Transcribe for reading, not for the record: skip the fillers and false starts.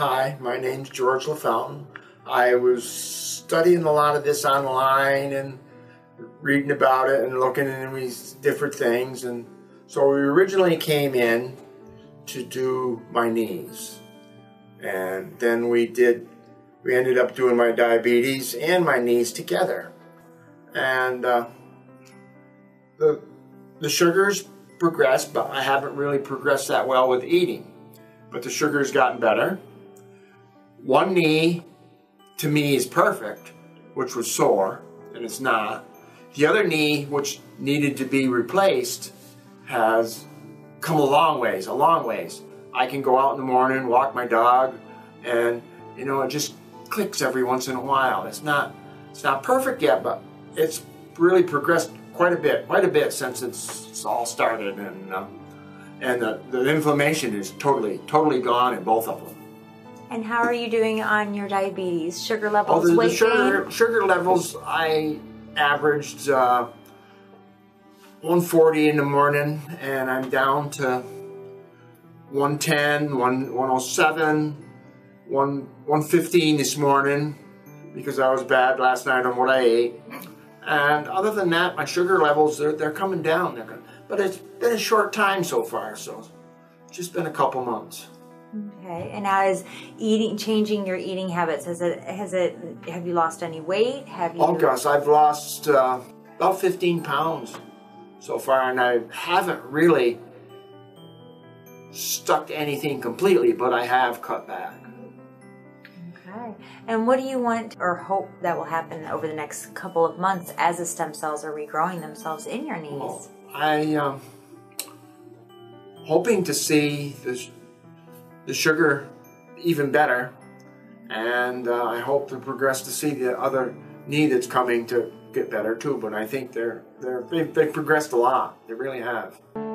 Hi, my name's George LaFountain. I was studying a lot of this online and reading about it and looking into these different things, and so we originally came in to do my knees, and then we ended up doing my diabetes and my knees together, and the sugars progressed, but I haven't really progressed that well with eating, but the sugar's gotten better. One knee, to me, is perfect, which was sore, and it's not. The other knee, which needed to be replaced, has come a long ways, a long ways. I can go out in the morning, walk my dog, and, you know, it just clicks every once in a while. It's not perfect yet, but it's really progressed quite a bit since it's all started, and the inflammation is totally gone in both of them. And how are you doing on your diabetes? Sugar levels, weight gain? Sugar levels, I averaged 140 in the morning, and I'm down to 110, 107, 115 this morning because I was bad last night on what I ate. And other than that, my sugar levels, they're coming down. But it's been a short time so far, so it's just been a couple months. Okay, and how is changing your eating habits? Have you lost any weight? Oh gosh, I've lost about 15 pounds so far, and I haven't really stuck to anything completely, but I have cut back. Okay, and what do you want or hope that will happen over the next couple of months as the stem cells are regrowing themselves in your knees? Well, I hoping to see the sugar even better, and I hope to progress to see the other knee that's coming to get better too, but I think they've progressed a lot. They really have.